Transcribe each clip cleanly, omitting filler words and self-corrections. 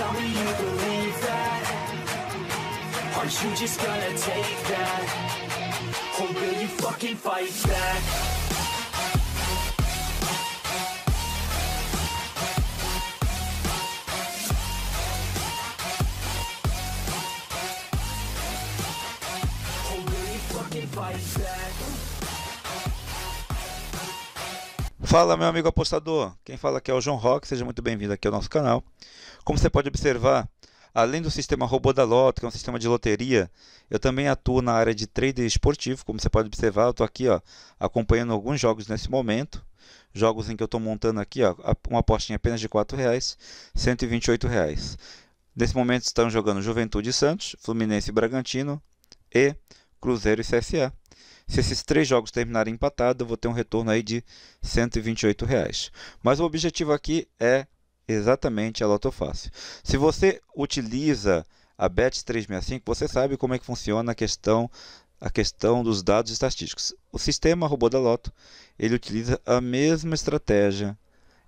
Tell me you believe that. Aren't you just gonna take that? Or will you fucking fight back? Or will you fucking fight back? Fala, meu amigo apostador. Quem fala aqui é o João Rock. Seja muito bem-vindo aqui ao nosso canal. Como você pode observar, além do sistema Robô da Loto, que é um sistema de loteria, eu também atuo na área de trader esportivo. Como você pode observar, eu estou aqui, ó, acompanhando alguns jogos nesse momento. Jogos em que eu estou montando aqui, ó, uma apostinha apenas de R$ 4,00, R$ 128,00. Nesse momento estão jogando Juventude e Santos, Fluminense e Bragantino e Cruzeiro e CSA. Se esses três jogos terminarem empatados, eu vou ter um retorno aí de R$ 128,00. Mas o objetivo aqui é exatamente a Lotofácil. Se você utiliza a Bet365, você sabe como é que funciona a questão dos dados estatísticos. O sistema Robô da Loto, ele utiliza a mesma estratégia.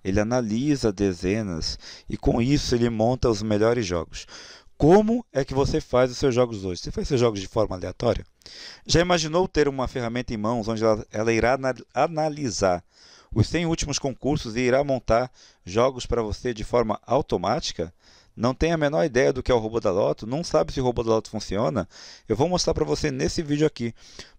Ele analisa dezenas e com isso ele monta os melhores jogos. Como é que você faz os seus jogos hoje? Você faz seus jogos de forma aleatória? Já imaginou ter uma ferramenta em mãos onde ela irá analisar os 100 últimos concursos e irá montar jogos para você de forma automática? Não tem a menor ideia do que é o Robô da Loto? Não sabe se o Robô da Loto funciona? Eu vou mostrar para você nesse vídeo aqui.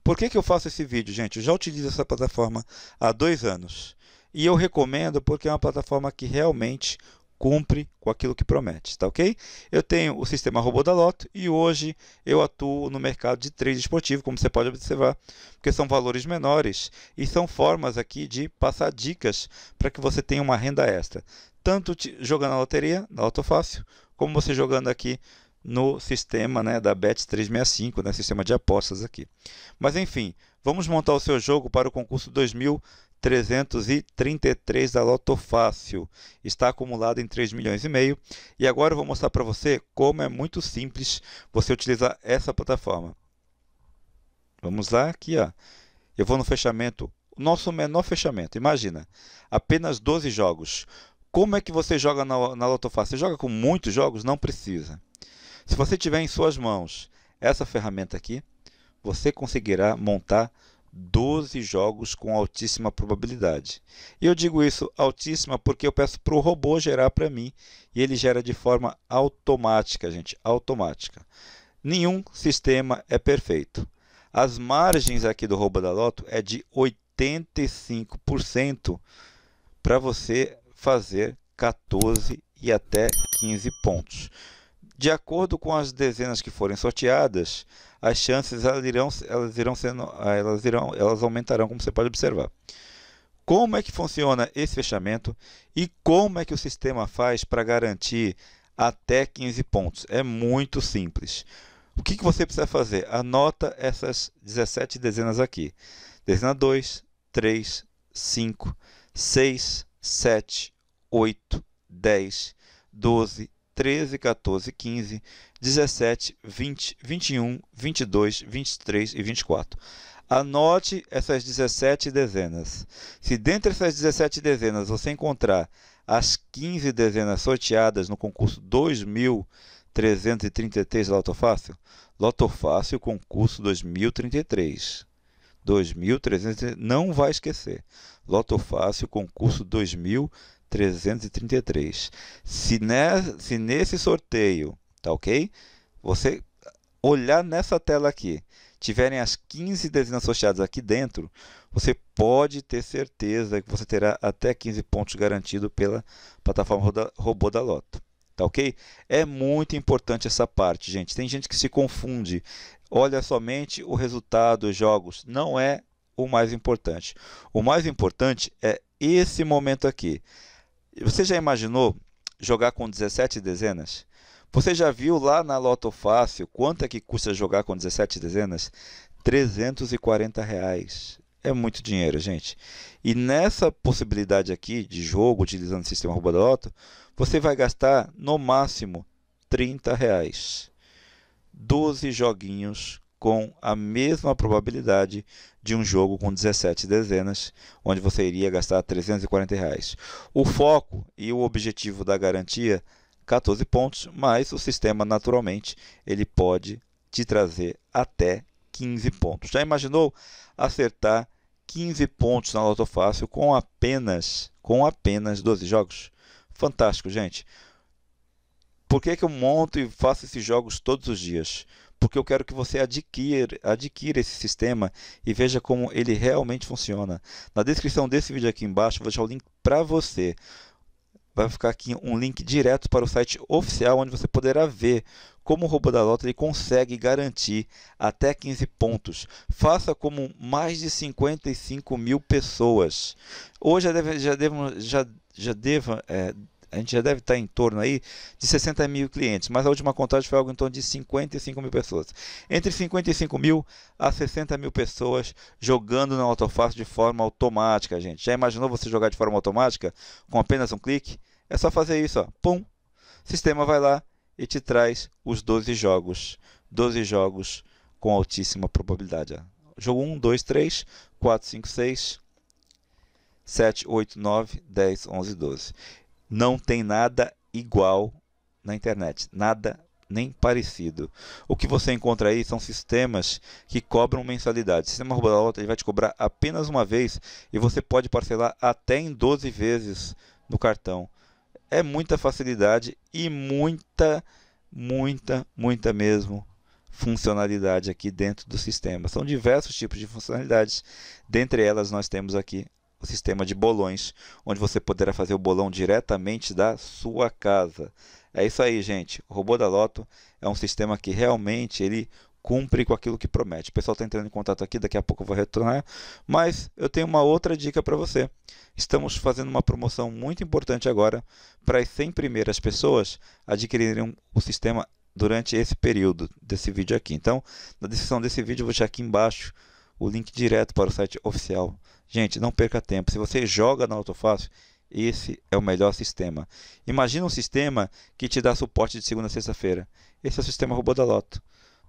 Por que eu faço esse vídeo, gente? Eu já utilizo essa plataforma há 2 anos. E eu recomendo porque é uma plataforma que realmente cumpre com aquilo que promete, tá ok? Eu tenho o sistema Robô da Loto e hoje eu atuo no mercado de trade esportivo, como você pode observar, porque são valores menores e são formas aqui de passar dicas para que você tenha uma renda extra, tanto jogando na loteria, na Lotofácil, como você jogando aqui no sistema, né, da Bet365, né, sistema de apostas aqui. Mas enfim, vamos montar o seu jogo para o concurso 2333 da Lotofácil. Está acumulado em 3,5 milhões. E agora eu vou mostrar para você como é muito simples você utilizar essa plataforma. Vamos lá, aqui, ó. Eu vou no fechamento, nosso menor fechamento. Imagina, apenas 12 jogos. Como é que você joga na Lotofácil? Você joga com muitos jogos? Não precisa. Se você tiver em suas mãos essa ferramenta aqui, você conseguirá montar 12 jogos com altíssima probabilidade. E eu digo isso altíssima porque eu peço para o robô gerar para mim e ele gera de forma automática, gente, automática. Nenhum sistema é perfeito. As margens aqui do Robô da Loto é de 85% para você fazer 14 e até 15 pontos. De acordo com as dezenas que forem sorteadas, as chances elas aumentarão, como você pode observar. Como é que funciona esse fechamento e como é que o sistema faz para garantir até 15 pontos? É muito simples. O que você precisa fazer? Anota essas 17 dezenas aqui. Dezena 2, 3, 5, 6, 7, 8, 10, 12, 13, 14, 15, 17, 20, 21, 22, 23 e 24. Anote essas 17 dezenas. Se dentre essas 17 dezenas você encontrar as 15 dezenas sorteadas no concurso 2333 da Lotofácil, Lotofácil concurso 2333, não vai esquecer. Lotofácil concurso 2333. Se nesse sorteio, tá ok? Você olhar nessa tela aqui, tiverem as 15 dezenas sorteadas aqui dentro, você pode ter certeza que você terá até 15 pontos garantido pela plataforma Robô da Loto. Tá ok? É muito importante essa parte, gente. Tem gente que se confunde. Olha somente o resultado dos jogos. Não é o mais importante. O mais importante é esse momento aqui. Você já imaginou jogar com 17 dezenas? Você já viu lá na Lotofácil quanto é que custa jogar com 17 dezenas? R$ 340,00. É muito dinheiro, gente. E nessa possibilidade aqui de jogo, utilizando o sistema Robô da Loto, você vai gastar no máximo R$ 30,00. 12 joguinhos com a mesma probabilidade de um jogo com 17 dezenas, onde você iria gastar R$ 340,00. O foco e o objetivo da garantia 14 pontos, mas o sistema naturalmente ele pode te trazer até 15 pontos. Já imaginou acertar 15 pontos na Lotofácil com apenas 12 jogos? Fantástico, gente. Por que que eu monto e faço esses jogos todos os dias? Porque eu quero que você adquira esse sistema e veja como ele realmente funciona. Na descrição desse vídeo aqui embaixo, eu vou deixar o link para você. Vai ficar aqui um link direto para o site oficial, onde você poderá ver como o Robô da Loto ele consegue garantir até 15 pontos. Faça como mais de 55 mil pessoas. Hoje a gente já deve estar em torno aí de 60 mil clientes, mas a última contagem foi algo em torno de 55 mil pessoas. Entre 55 mil a 60 mil pessoas jogando na Lotofácil de forma automática, gente. Já imaginou você jogar de forma automática com apenas um clique? É só fazer isso, ó. Pum! O sistema vai lá e te traz os 12 jogos. 12 jogos com altíssima probabilidade. Ó. Jogo 1, 2, 3, 4, 5, 6, 7, 8, 9, 10, 11, 12. Não tem nada igual na internet, nada nem parecido. O que você encontra aí são sistemas que cobram mensalidade. O sistema Robô da Loto ele vai te cobrar apenas uma vez e você pode parcelar até em 12 vezes no cartão. É muita facilidade e muita mesmo funcionalidade aqui dentro do sistema. São diversos tipos de funcionalidades, dentre elas nós temos aqui o sistema de bolões, onde você poderá fazer o bolão diretamente da sua casa. É isso aí, gente. O Robô da Loto é um sistema que realmente ele cumpre com aquilo que promete. O pessoal está entrando em contato aqui, daqui a pouco eu vou retornar, mas eu tenho uma outra dica para você. Estamos fazendo uma promoção muito importante agora para as 100 primeiras pessoas adquirirem o sistema durante esse período desse vídeo aqui. Então, na descrição desse vídeo eu vou deixar aqui embaixo o link direto para o site oficial. Gente, não perca tempo. Se você joga na Lotofácil, esse é o melhor sistema. Imagina um sistema que te dá suporte de segunda a sexta-feira. Esse é o sistema Robô da Loto.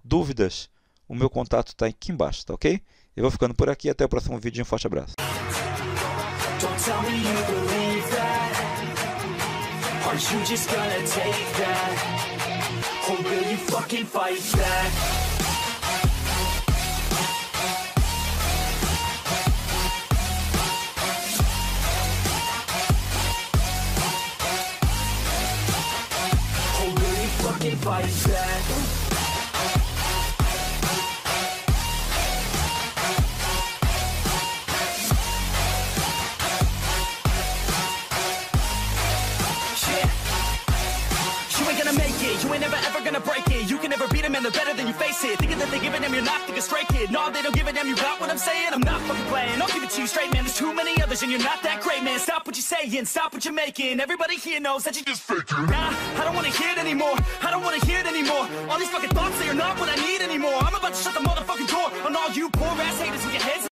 Dúvidas? O meu contato está aqui embaixo, tá ok? Eu vou ficando por aqui. Até o próximo vídeo. Um forte abraço. Fight back. Thinking that they giving them, you're not thinking straight, kid. No, they don't give a damn, you got what I'm saying? I'm not fucking playing, I'll give it to you straight, man. There's too many others and you're not that great, man. Stop what you're saying, stop what you're making. Everybody here knows that you just faking. Nah, I don't wanna hear it anymore, I don't wanna hear it anymore. All these fucking thoughts, they are not what I need anymore. I'm about to shut the motherfucking door on all you poor ass haters with your head